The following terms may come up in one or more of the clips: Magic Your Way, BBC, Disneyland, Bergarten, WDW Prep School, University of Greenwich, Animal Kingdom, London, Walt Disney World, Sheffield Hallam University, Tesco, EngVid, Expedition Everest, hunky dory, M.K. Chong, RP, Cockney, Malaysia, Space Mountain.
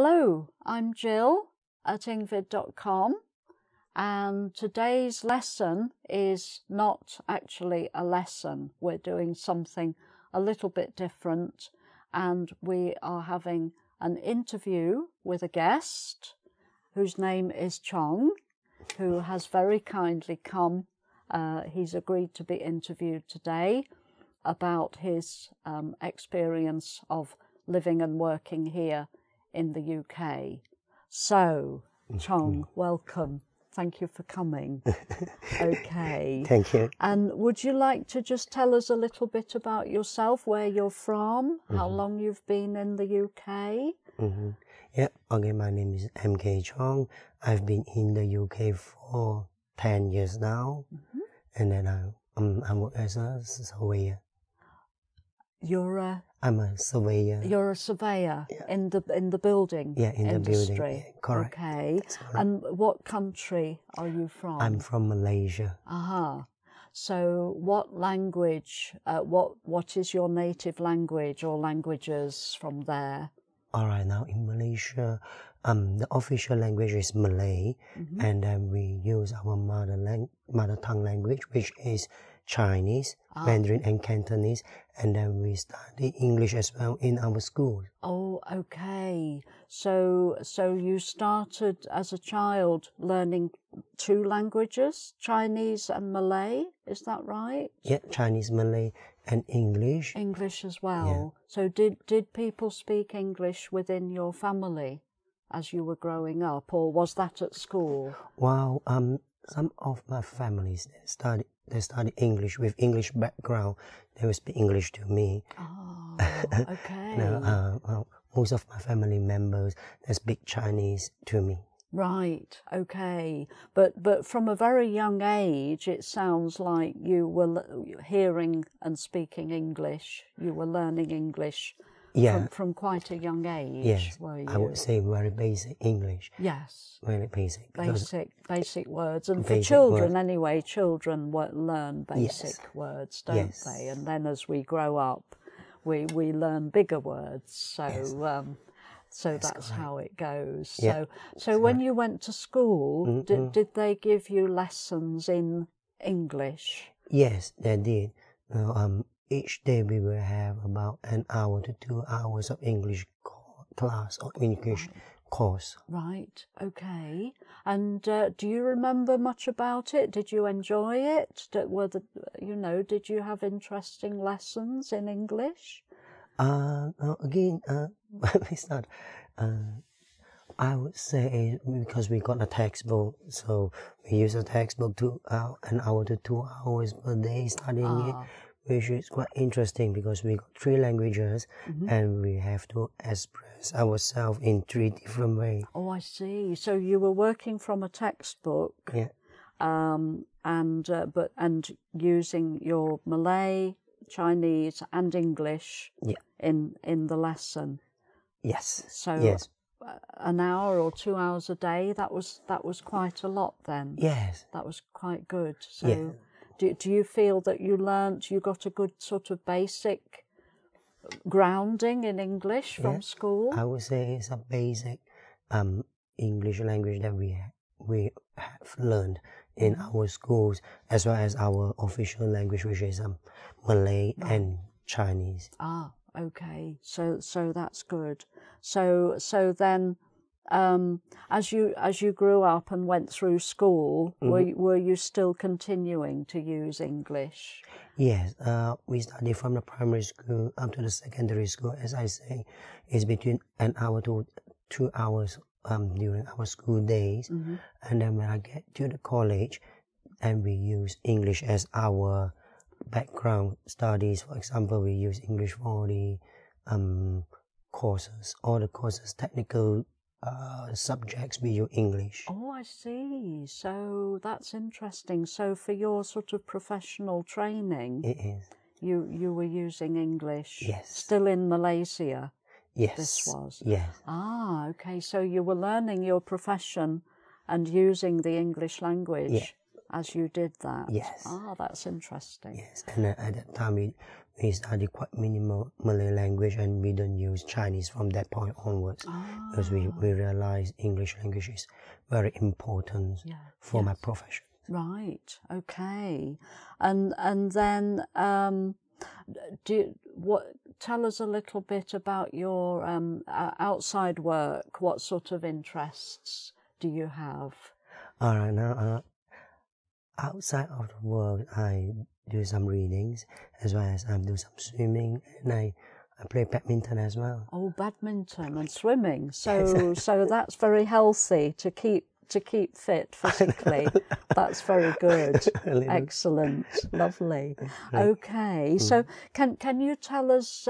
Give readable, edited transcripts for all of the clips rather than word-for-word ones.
Hello, I'm Jill at EngVid.com, and today's lesson is not actually a lesson. We're doing something a little bit different, and we are having an interview with a guest whose name is Chong, who has very kindly come. He's agreed to be interviewed today about his experience of living and working here in the UK. So, Chong, welcome. Thank you for coming. Okay. Thank you. And would you like to just tell us a little bit about yourself, where you're from, how long you've been in the UK? Yeah, okay, my name is M.K. Chong. I've been in the UK for 10 years now, and then I work as a surveyor. I'm a surveyor. You're a surveyor in the building industry. Building. Yeah, correct. Okay. And what country are you from? I'm from Malaysia. So what language? What is your native language or languages from there? All right. Now in Malaysia, the official language is Malay, and then we use our mother tongue language, which is Chinese, Mandarin and Cantonese, and then we study English as well in our school. Oh, okay. So you started as a child learning two languages, Chinese and Malay, is that right? Yeah, Chinese, Malay and English. English as well. Yeah. So did people speak English within your family as you were growing up, or was that at school? Well, some of my families they study English with English background. They will speak English to me. Oh, okay. Well, most of my family members they speak Chinese to me. Right. Okay. But from a very young age, it sounds like you were hearing and speaking English. You were learning English. Yeah. From quite a young age, yes, were you? I would say very basic English. Yes. Very basic. Basic words. And for children, anyway, children learn basic words, don't they? And then as we grow up, we learn bigger words. So that's how it goes. Yeah. So when you went to school, did they give you lessons in English? Yes, they did. Each day we will have about an hour to 2 hours of English class or English course. Right, okay. And do you remember much about it? Did you enjoy it? Did you have interesting lessons in English? It's not. I would say because we got a textbook, so we use a textbook to an hour to 2 hours per day studying it. Which is quite interesting because we got three languages and we have to express ourselves in three different ways. Oh, I see. So you were working from a textbook, and using your Malay, Chinese, and English in the lesson. Yes. So an hour or 2 hours a day. That was quite a lot then. Yes. That was quite good. So. Yeah. Do you feel that you got a good sort of basic grounding in English from school? I would say it's a basic English language that we have learned in our schools, as well as our official language, which is Malay and Chinese. Ah, okay. So that's good. So then. As you grew up and went through school, were you still continuing to use English? Yes, we studied from the primary school up to the secondary school. As I say, it's between an hour to 2 hours during our school days, and then when I get to the college, and we use English as our background studies. For example, we use English for the courses, all the courses, technical. Subjects we use English. Oh, I see. So that's interesting. So for your sort of professional training, it is. You were using English. Yes. Still in Malaysia. Yes. This was. Yes. Ah, okay. So you were learning your profession and using the English language as you did that? Yes. Ah, that's interesting. Yes, and at that time we studied quite minimal Malay language, and we don't use Chinese from that point onwards, because we realized English language is very important for my profession. Right. Okay. And then tell us a little bit about your outside work. What sort of interests do you have? All right. Now, outside of the work, I do some readings, as well as I do some swimming, and I play badminton as well. Oh, badminton and swimming. So so that's very healthy to keep fit physically. That's very good. Excellent. Lovely. Okay. So can you tell us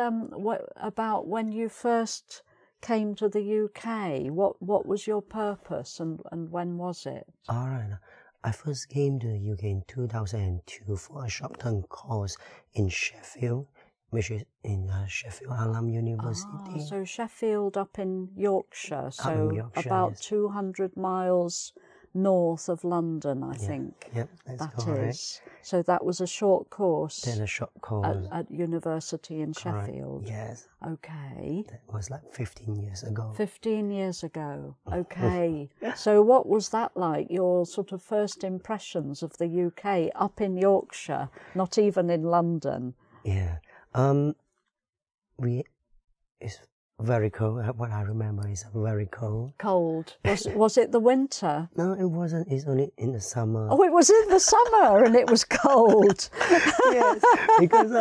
about when you first came to the UK? What was your purpose, and when was it? All right. I first came to the UK in 2002 for a short-term course in Sheffield, which is in Sheffield Hallam University. Ah, so Sheffield up in Yorkshire, so in Yorkshire, about 200 miles north of London, I think. Yep, that's correct. Is. So that was a short course. Then a short course at university in Sheffield. Yes. Okay. That was like 15 years ago. 15 years ago. Okay. So what was that like? Your sort of first impressions of the UK up in Yorkshire, not even in London. Yeah. It's very cold. What I remember is very cold. Cold. Was it the winter? No, it wasn't. It's only in the summer. Oh, it was in the summer, and it was cold. Yes, because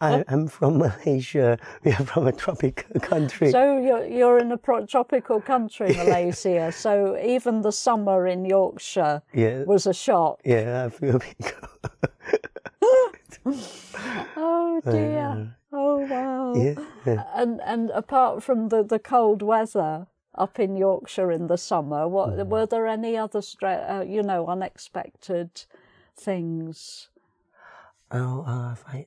I'm from Malaysia. We are from a tropical country. So you're in a tropical country, Malaysia. So even the summer in Yorkshire was a shock. Yeah, I feel a bit cold. Oh dear. Oh wow! Yeah. And apart from the cold weather up in Yorkshire in the summer, were there any other unexpected things? Oh, I find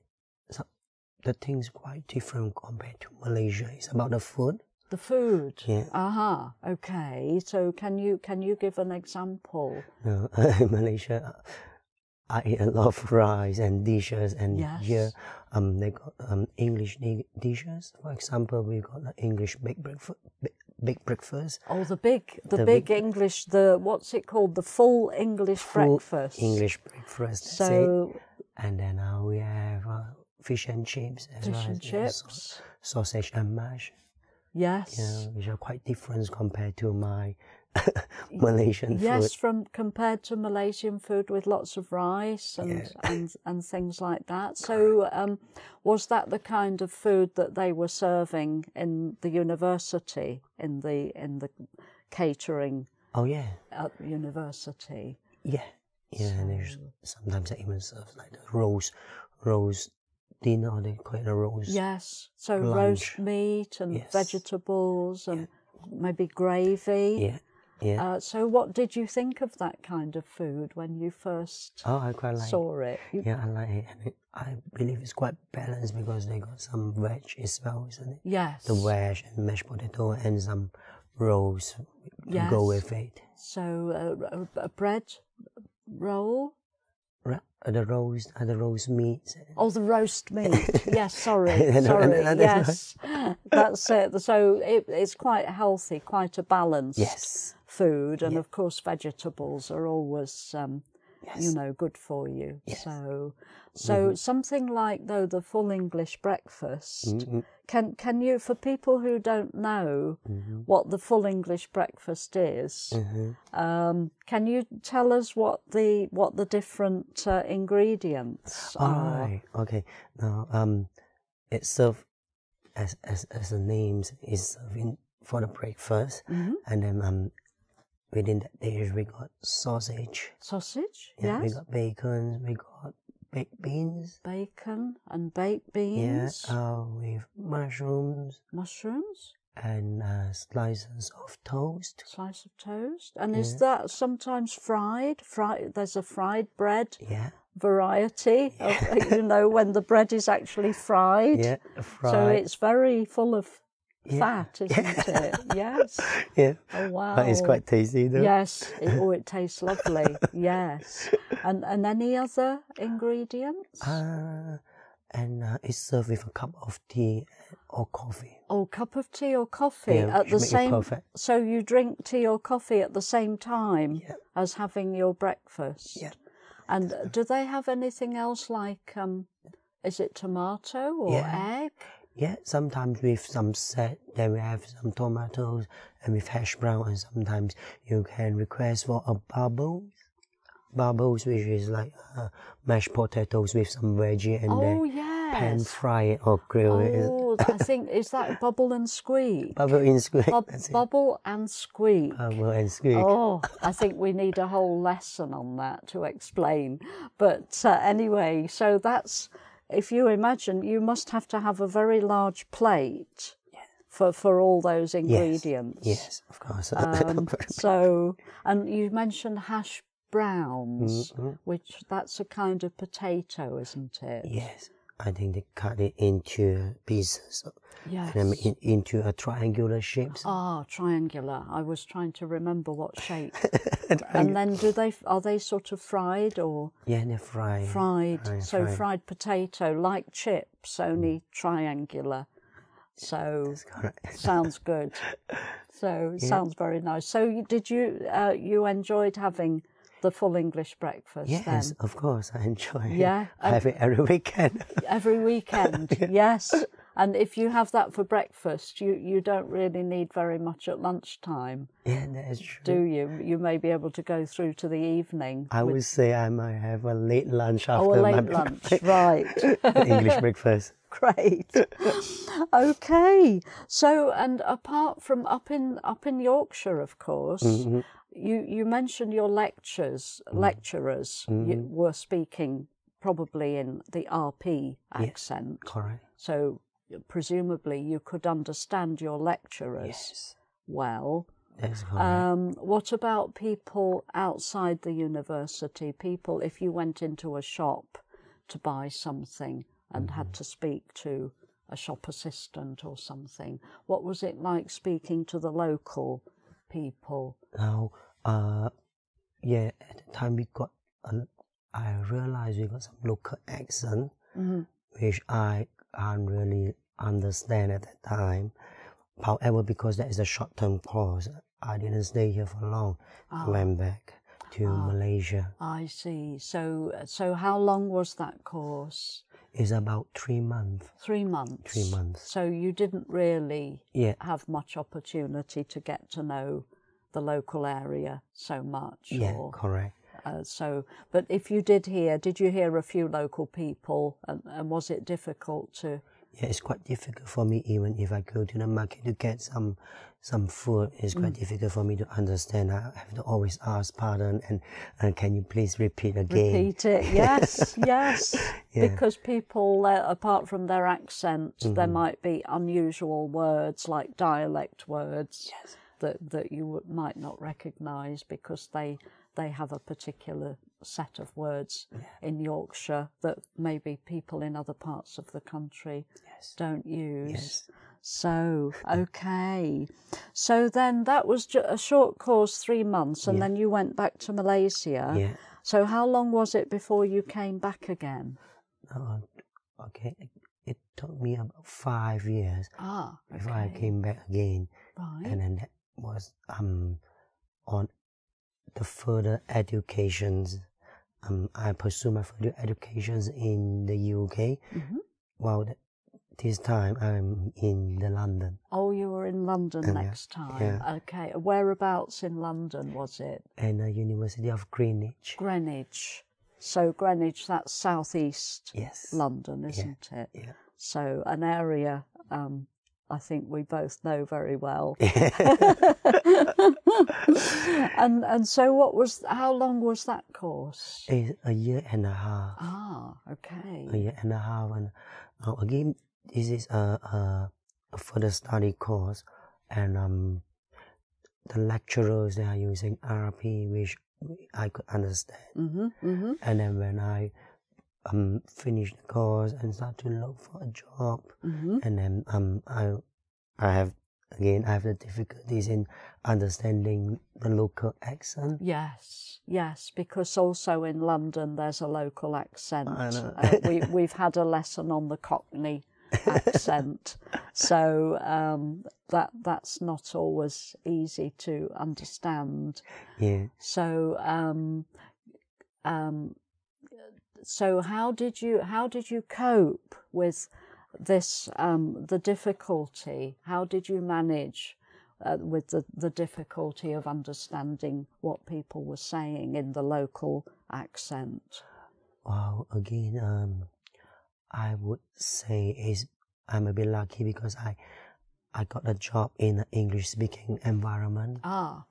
the things quite different compared to Malaysia. It's about the food. The food. Yeah. Aha. Okay. So can you give an example? No, in Malaysia, I eat a lot of rice and dishes, and here they got English dishes. For example, we got the English big breakfast. Oh, the big English, what's it called? The full English breakfast. Full English breakfast. So, and then we have fish and chips as well. Fish and chips. Sausage and mash. Yes. Yeah, which are quite different compared to my Malaysian food. Yes, compared to Malaysian food with lots of rice and things like that. So was that the kind of food that they were serving in the university, in the catering? Oh yeah, at university. Yeah, yeah. So, and sometimes they even serve like the roast dinner. They call it a roast. Yes, so roast meat and vegetables and maybe gravy. Yeah. Yeah. So what did you think of that kind of food when you first saw it? Yeah, I like it. And I believe it's quite balanced because they got some veg as well, isn't it? Yes. The veg and mashed potato and some rolls to go with it. So a bread roll? The roast meat. Oh, the roast meat. Yes, sorry. Yes, that's it. So it's quite healthy, quite a balanced food, and of course vegetables are always, good for you. Yes. So something like the full English breakfast. Mm-hmm. Can you, for people who don't know what the full English breakfast is, can you tell us what the different ingredients are? Right. Okay. Now, it's served as the name is serving for the breakfast, and then within that dish we got sausage. Sausage. Yeah. Yes. We got bacon. We got baked beans. Bacon and baked beans. Yeah, with mushrooms. Mushrooms. And slices of toast. Slice of toast. And is that sometimes fried? There's a fried bread variety. Of, when the bread is actually fried. Yeah, fried. So it's very full of fat, isn't it? Yes. Yeah. Oh, wow. That is quite tasty, though. Yes. Oh, it tastes lovely. Yes. And any other ingredients? And it's served with a cup of tea or coffee. Oh, cup of tea or coffee at the same. So you drink tea or coffee at the same time as having your breakfast. Yeah. And do they have anything else like? Is it tomato or egg? Yeah, sometimes with some set, then we have some tomatoes and with hash brown, and sometimes you can request for a barbell. Barbels, which is like mashed potatoes with some veggie, and then pan fry it or grill it. Oh, I think, is that bubble and squeak? Bubble and squeak. Bubble and squeak. Bubble and squeak. Oh, I think we need a whole lesson on that to explain. But anyway, so that's, if you imagine, you must have to have a very large plate for all those ingredients. Yes, of course. So, and you mentioned hash browns, which that's a kind of potato, isn't it? Yes, I think they cut it into pieces, and into a triangular shape. Ah, triangular. I was trying to remember what shape. And then do they, are they sort of fried or? Yeah, they're fried. Fried potato, like chips, only triangular. So sounds good. So sounds very nice. So did you you enjoyed having the full English breakfast then? Yes, of course, I enjoy it. Yeah. I have it every weekend. Every weekend, yes. And if you have that for breakfast, you don't really need very much at lunchtime. Yeah, that is true. Do you? You may be able to go through to the evening. I would say I might have a late lunch after my breakfast. Right. The English breakfast. Great. Okay. So, and apart from up in Yorkshire, of course, you mentioned your lecturers were speaking probably in the RP accent. Yes, correct. So presumably you could understand your lecturers well. That's correct. What about people outside the university? People, if you went into a shop to buy something and had to speak to a shop assistant or something, what was it like speaking to the local people? Now, at the time we got, I realized we got some local accent, which I can't really understand at that time. However, because that is a short-term course, I didn't stay here for long. I went back to Malaysia. I see. So how long was that course? It's about 3 months. 3 months. 3 months. So you didn't really have much opportunity to get to know the local area so much. Yeah, correct. But if you did you hear a few local people, and was it difficult to? Yeah, it's quite difficult for me. Even if I go to the market to get some food, it's quite difficult for me to understand. I have to always ask pardon and can you please repeat again? Repeat it. Yes, yes. Yeah. Because people, apart from their accent, there might be unusual words like dialect words that you might not recognise because they have a particular set of words in Yorkshire that maybe people in other parts of the country don't use. Yes. So, okay. So then that was a short course, 3 months, and then you went back to Malaysia. Yeah. So how long was it before you came back again? Okay, it took me about 5 years before I came back again. Right. And then that was on the further educations. I pursue my further educations in the UK. Well, this time I'm in London. Oh, you were in London next time. Yeah. Okay, whereabouts in London was it? And the University of Greenwich. Greenwich. So Greenwich, that's southeast London, isn't it? Yeah. So an area I think we both know very well. And so how long was that course? It's a year and a half. Ah, okay. A year and a half. And again, this is a further study course, and the lecturers, they are using RP, which I could understand. And then when I finished the course and started to look for a job, and then I I have the difficulties in understanding the local accent. Yes, yes, because also in London there's a local accent. I know. we've had a lesson on the Cockney accent, so that's not always easy to understand. Yeah. So so how did you cope with this the difficulty? How did you manage with the difficulty of understanding what people were saying in the local accent? Well, again, I would say I'm a bit lucky because I got a job in an English-speaking environment. Ah.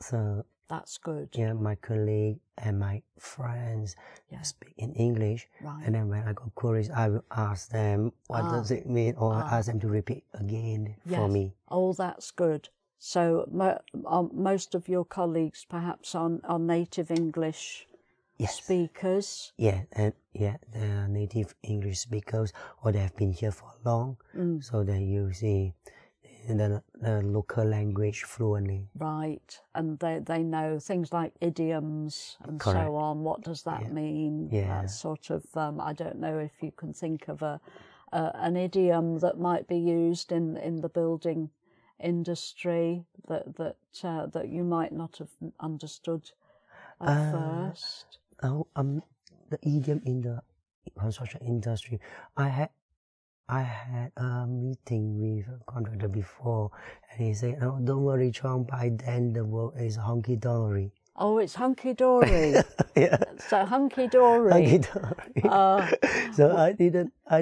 So that's good. Yeah, my colleague and my friends speak in English, right. And then when I got queries, I will ask them what does it mean, or ask them to repeat again for me. Oh, that's good. So most of your colleagues perhaps are native English speakers. Yeah, and they are native English speakers, or they have been here for long, so they usually the local language fluently. Right, and they know things like idioms and so on. What does that mean? Yeah. That sort of, I don't know if you can think of an idiom that might be used in the building industry that you might not have understood at first. The idiom in the construction industry, I had a meeting with a contractor before, and he said, "Oh, don't worry, Chong, by then the word is hunky dory." Oh, it's hunky dory. Yeah. So hunky dory. Hunky dory. So I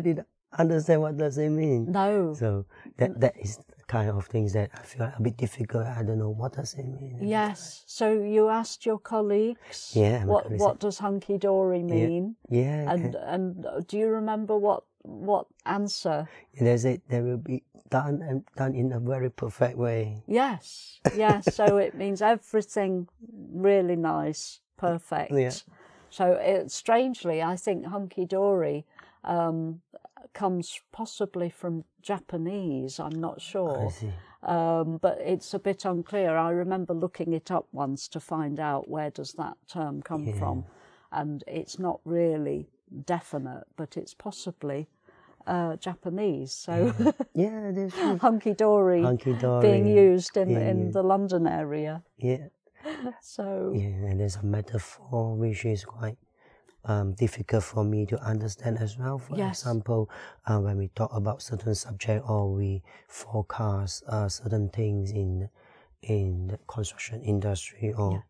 didn't understand what does it mean. No. So that is the kind of things that I feel a bit difficult. I don't know what does it mean. Yes. So you asked your colleagues. Yeah. What does hunky dory mean? Yeah. And do you remember what answer? There's it. They will be done in a very perfect way. Yes, yes. So it means everything really nice, perfect. Yeah. So strangely, I think hunky dory comes possibly from Japanese. I'm not sure, but it's a bit unclear. I remember looking it up once to find out where does that term come from, and it's not really definite, but it's possibly Japanese. So yeah, there's hunky dory being used in the London area. Yeah. So and there's a metaphor which is quite difficult for me to understand as well. For example, when we talk about certain subject or we forecast certain things in the construction industry or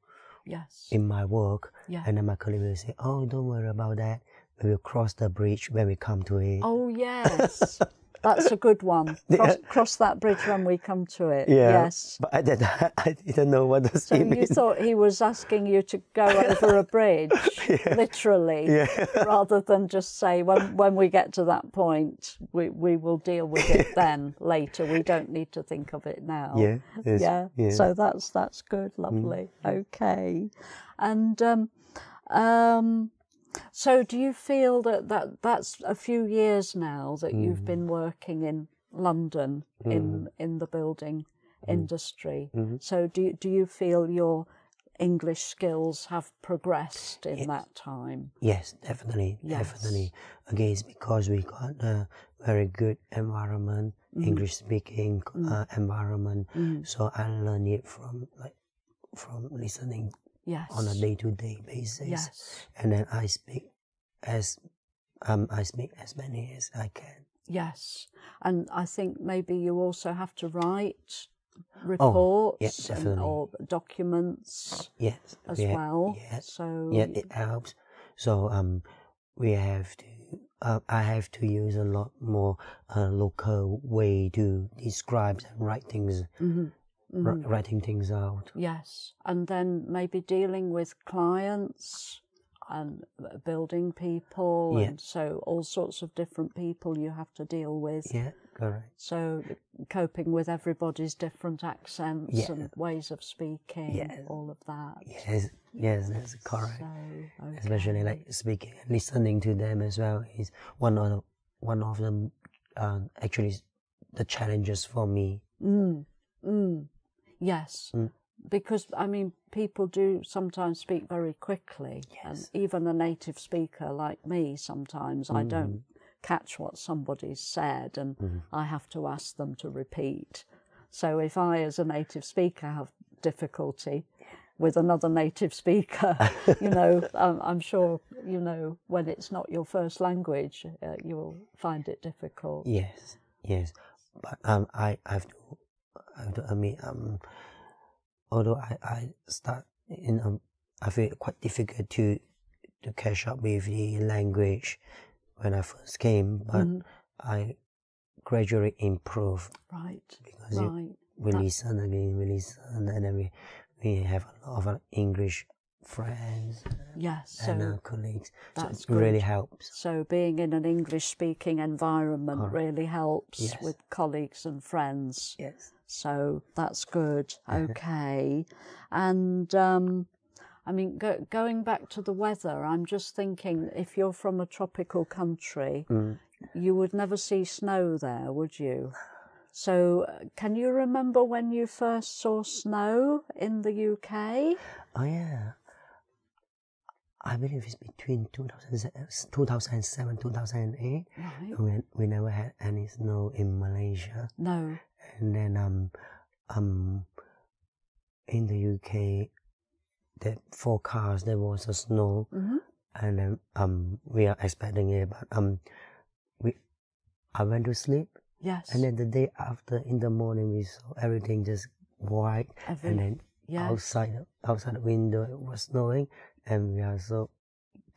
in my work, and then my colleague will say, "Oh, don't worry about that. We will cross the bridge when we come to it." Oh, yes. That's a good one. Cross that bridge when we come to it. Yeah, yes. But I didn't know what does it mean. So you thought he was asking you to go over a bridge, literally, rather than just say, when we get to that point, we will deal with it then, later. We don't need to think of it now. Yeah. Yes. Yeah. Yeah. So that's good, lovely. Okay. And so do you feel that's a few years now that you've been working in London in the building industry? So do you feel your English skills have progressed in that time? Yes, definitely, definitely. Again, it's because we got a very good environment, English-speaking environment. So I learned it from listening. Yes. On a day-to-day basis, and then I speak as many as I can. Yes, and I think maybe you also have to write reports or documents as well. Yes. So yeah, it helps. So we have to. I have to use a lot more local way to describe and write things. Writing things out. Yes, and then maybe dealing with clients and building people, and so all sorts of different people you have to deal with. Yeah, correct. So coping with everybody's different accents and ways of speaking, all of that. Yes, yes, that's correct. So, especially like speaking and listening to them as well is one of the actually the challenges for me. Mm. Mm. Yes. Mm. Because, I mean, people do sometimes speak very quickly. Yes. And even a native speaker like me, sometimes I don't catch what somebody's said, and I have to ask them to repeat. So if I, as a native speaker, have difficulty with another native speaker, you know, I'm sure, you know, when it's not your first language, you'll find it difficult. Yes, yes. But I have to admit, although I start in, I feel it quite difficult to catch up with the language when I first came, but I gradually improved. Right, because we listen and then we have a lot of English friends, yes, and so our colleagues. That's so it really helps. So being in an English-speaking environment really helps with colleagues and friends. Yes. So that's good. Okay. And I mean, going back to the weather, I'm just thinking, if you're from a tropical country, you would never see snow there, would you? So can you remember when you first saw snow in the UK? Oh, yeah. I believe it's between 2007, 2008. Right. We never had any snow in Malaysia. No. And then in the UK, the forecast, there was a snow. And then we are expecting it, but I went to sleep. Yes. And then the day after, in the morning, we saw everything just white. And then outside the window, it was snowing. And we are so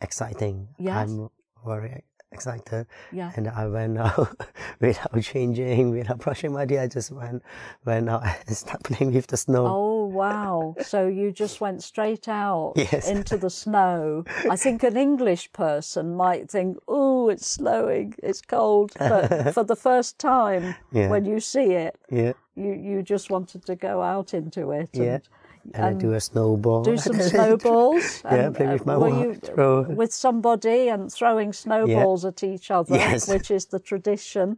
exciting. Yes. I'm very excited. Yeah. And I went out without changing, without brushing my teeth. I just went out and started playing with the snow. Oh, wow. So you just went straight out into the snow. I think an English person might think, oh, it's snowing, it's cold. But for the first time, when you see it, you just wanted to go out into it. And, and do a snowball. Do some snowballs. Play with my wife. With somebody and throwing snowballs at each other, which is the tradition.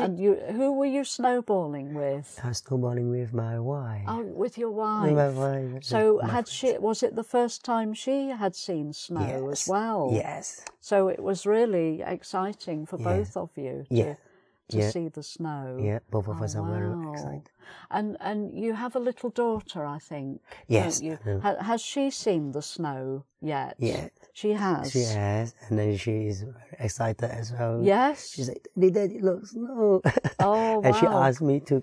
And who were you snowballing with? I was snowballing with my wife. Oh, with your wife. With my wife. So was it the first time she had seen snow as well? Yes. So it was really exciting for both of you. To see the snow. Yeah, both of us are very excited. And you have a little daughter, I think. Yes. Don't you? Has she seen the snow yet? Yes. She has. She has, and then she is very excited as well. Yes. She's like, "Daddy, Daddy, look, snow." Oh, wow. And she asked me to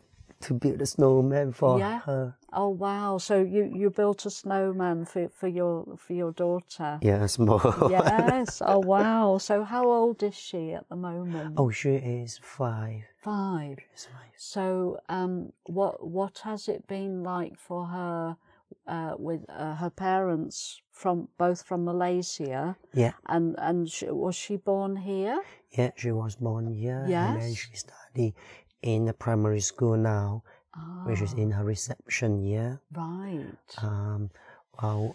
build a snowman for her. Oh, wow. So you built a snowman for your daughter. Yeah, small. Yes. Oh, wow. So how old is she at the moment? Oh, she is 5. 5. She's 5. So what has it been like for her with her parents from Malaysia? Yeah. And was she born here? Yeah, she was born here. Yes. And then she studied in the primary school now, which is in her reception year. Right. I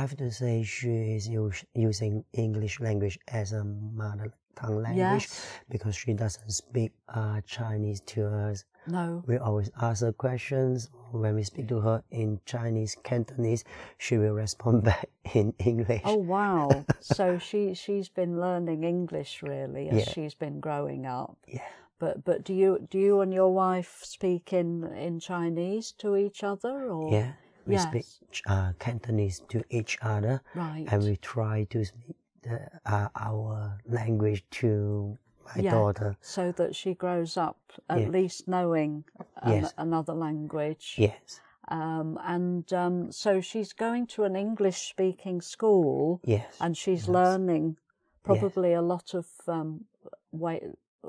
have to say she is using English language as a mother tongue language, because she doesn't speak Chinese to us. No. We always ask her questions. When we speak to her in Chinese, Cantonese, she will respond back in English. Oh, wow. So she's been learning English, really, as she's been growing up. Yeah. But do you and your wife speak in Chinese to each other, or? Yeah, we speak Cantonese to each other, and we try to speak our language to my daughter, so that she grows up at least knowing another language. Yes. So she's going to an English-speaking school. Yes. And she's learning probably a lot of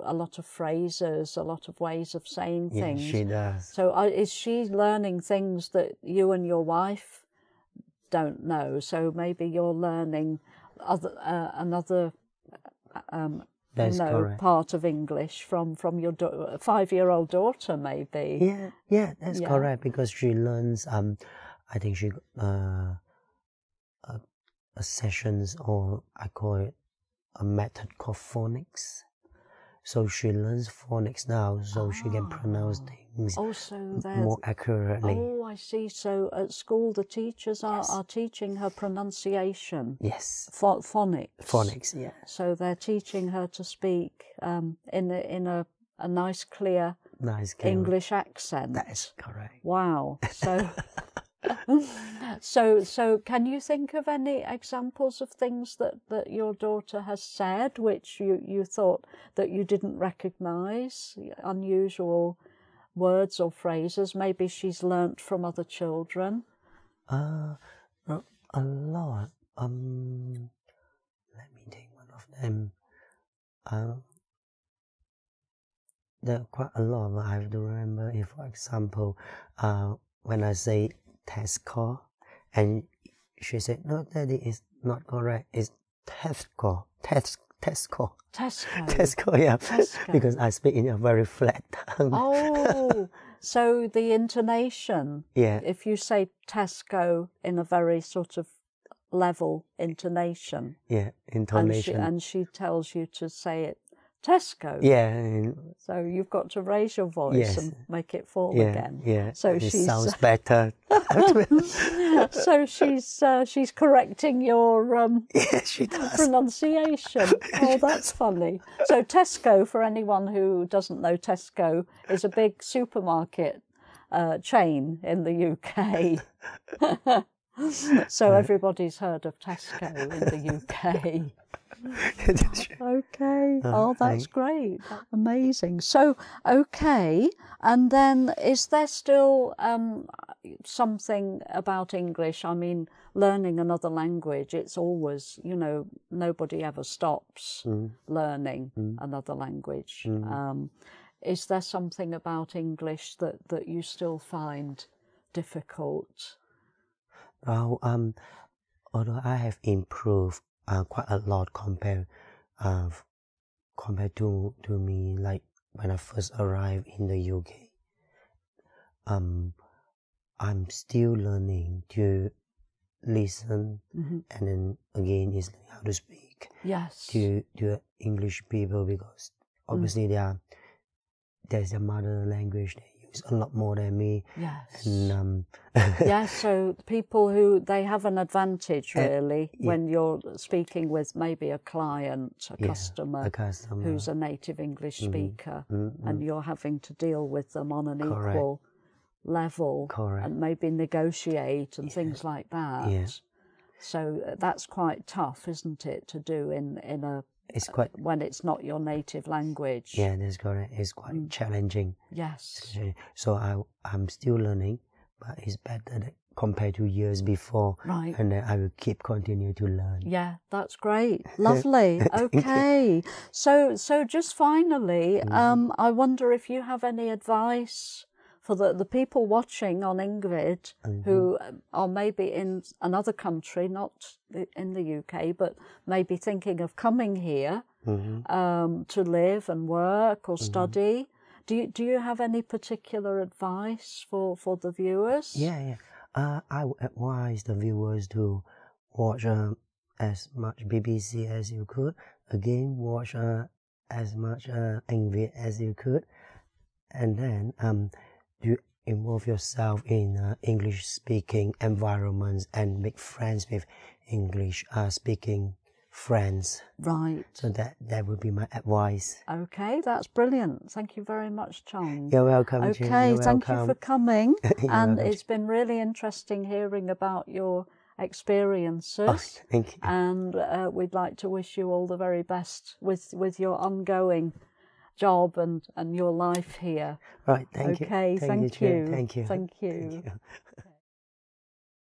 a lot of phrases, a lot of ways of saying things. Yes, she does. So is she learning things that you and your wife don't know? So maybe you're learning another part of English from your 5-year-old daughter, maybe. Yeah, yeah, that's correct, because she learns, I think she, sessions, or I call it a method called phonics. So she learns phonics now, so she can pronounce things more accurately. Oh, I see. So at school, the teachers are teaching her pronunciation. Yes. Phonics. Phonics, yeah. So they're teaching her to speak in a nice, clear English accent. That is correct. Wow. So... So can you think of any examples of things that your daughter has said which you thought that you didn't recognise, unusual words or phrases maybe she's learnt from other children? A lot. Let me take one of them. There are quite a lot I have to remember. If, for example, when I say Tesco, and she said, "No, Daddy, it's not correct. It's Tesco, Tesco." Yeah, Tesco. Because I speak in a very flat tongue. Oh, so the intonation. Yeah. If you say Tesco in a very sort of level intonation. Yeah, intonation. And she tells you to say it Tesco. Yeah. So you've got to raise your voice and make it fall again. Yeah. So it sounds better. So she's correcting your pronunciation. Oh, that's funny. So Tesco, for anyone who doesn't know, Tesco is a big supermarket chain in the UK. So everybody's heard of Tesco in the UK. Okay. Oh, that's great. Amazing. So, okay. And then is there still something about English? I mean, learning another language, it's always, you know, nobody ever stops learning another language. Is there something about English that you still find difficult? Oh, although I have improved quite a lot compared to me, like when I first arrived in the UK. I'm still learning to listen, and then again is how to speak. Yes. To English people, because obviously there's their mother language. A lot more than me. Yes. And, yeah, so people who, they have an advantage really when you're speaking with maybe a client, a customer who's a native English speaker, and you're having to deal with them on an equal level, and maybe negotiate and things like that. Yeah. So that's quite tough, isn't it, to do in a... It's quite when it's not your native language. Yeah, that's correct. It's quite challenging. Yes. So I'm still learning, but it's better compared to years before. Right. And then I will keep continue to learn. Yeah, that's great. Lovely. Okay. So just finally, I wonder if you have any advice for the people watching on EngVid who are maybe in another country, not in the UK, but maybe thinking of coming here to live and work or study. Do you have any particular advice for the viewers? Yeah. I would advise the viewers to watch as much BBC as you could. Again, watch as much EngVid as you could. And then... you involve yourself in English-speaking environments and make friends with English-speaking friends. Right. So that would be my advice. Okay, that's brilliant. Thank you very much, Chong. You're welcome. Okay, thank you for coming. And it's been really interesting hearing about your experiences. Oh, thank you. And we'd like to wish you all the very best with your ongoing job and your life here. Right, thank you. Okay, thank you. Thank you.